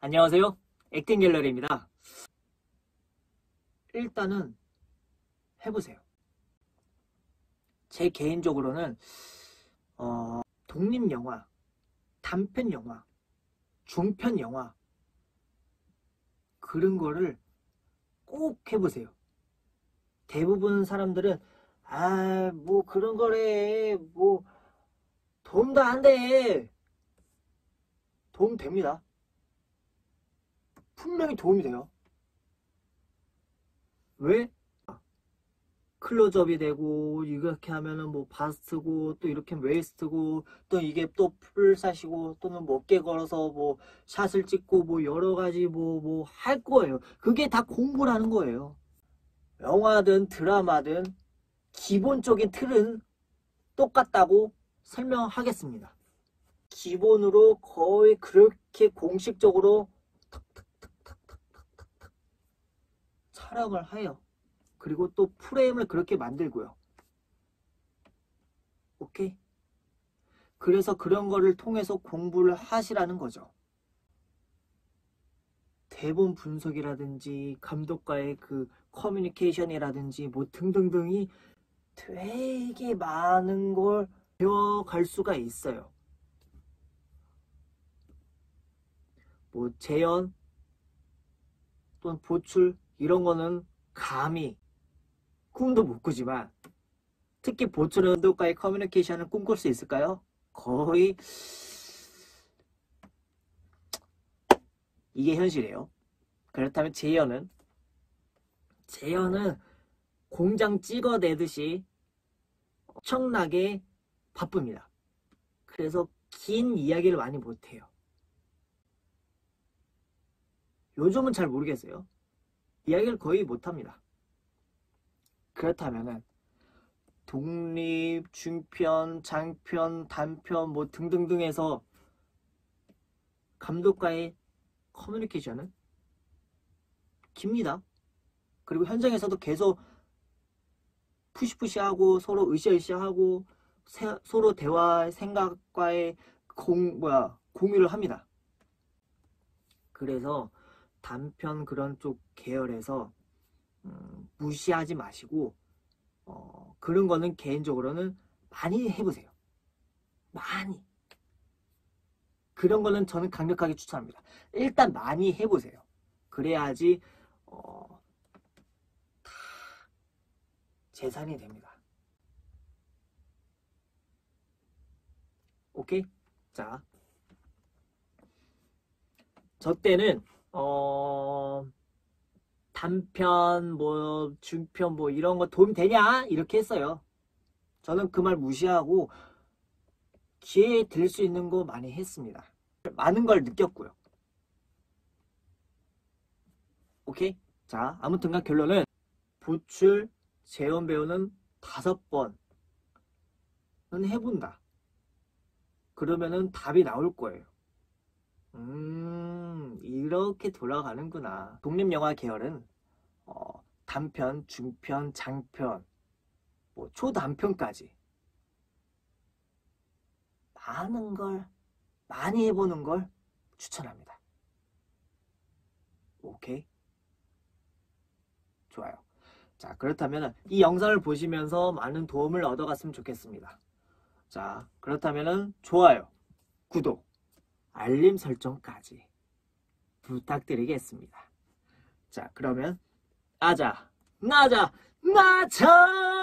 안녕하세요, 액팅갤러리입니다. 일단은 해보세요. 제 개인적으로는 독립영화, 단편영화, 중편영화 그런 거를 꼭 해보세요. 대부분 사람들은 뭐 그런 거래, 뭐 도움도 안 돼. 도움 됩니다. 분명히 도움이 돼요. 왜? 클로즈업이 되고, 이렇게 하면은 뭐 바스트고, 또 이렇게 웨이스트고, 또 이게 또 풀샷이고, 또는 뭐 어깨 걸어서 뭐 샷을 찍고, 뭐 여러가지 뭐 할 거예요. 그게 다 공부라는 거예요. 영화든 드라마든 기본적인 틀은 똑같다고 설명하겠습니다. 기본으로 거의 그렇게 공식적으로 탁탁탁탁탁탁탁 촬영을 해요. 그리고 또 프레임을 그렇게 만들고요. 오케이? 그래서 그런 거를 통해서 공부를 하시라는 거죠. 대본 분석이라든지 감독과의 그 커뮤니케이션이라든지 뭐 등등등이 되게 많은 걸 배워갈 수가 있어요. 뭐 재현 또는 보출 이런 거는 감히 꿈도 못 꾸지만, 특히 보츠와나 감독과의 커뮤니케이션을 꿈꿀 수 있을까요? 거의 이게 현실이에요. 그렇다면 재현은 공장 찍어내듯이 엄청나게 바쁩니다. 그래서 긴 이야기를 많이 못해요. 요즘은 잘 모르겠어요. 이야기를 거의 못합니다. 그렇다면은 독립, 중편, 장편, 단편 뭐 등등등에서 감독과의 커뮤니케이션은 깁니다. 그리고 현장에서도 계속 푸시푸시하고 서로 으쌰으쌰하고 서로 대화, 생각과의 공유를 합니다. 그래서 단편 그런 쪽 계열에서 무시하지 마시고 그런 거는 개인적으로는 많이 해보세요. 많이. 그런 거는 저는 강력하게 추천합니다. 일단 많이 해보세요. 그래야지 다 재산이 됩니다. 오케이? 자, 저 때는 단편 뭐 중편 뭐 이런 거 도움 되냐 이렇게 했어요. 저는 그 말 무시하고 기회에 들 수 있는 거 많이 했습니다. 많은 걸 느꼈고요. 오케이? 자, 아무튼간 결론은 보출, 재현 배우는 5번은 해본다. 그러면은 답이 나올 거예요. 이렇게 돌아가는구나. 독립영화 계열은 단편, 중편, 장편, 뭐 초단편까지 많은 걸 많이 해보는 걸 추천합니다. 오케이? 좋아요. 자, 그렇다면 이 영상을 보시면서 많은 도움을 얻어갔으면 좋겠습니다. 자, 그렇다면 좋아요, 구독, 알림 설정까지 부탁드리겠습니다. 자, 그러면 아자, 나자, 나자!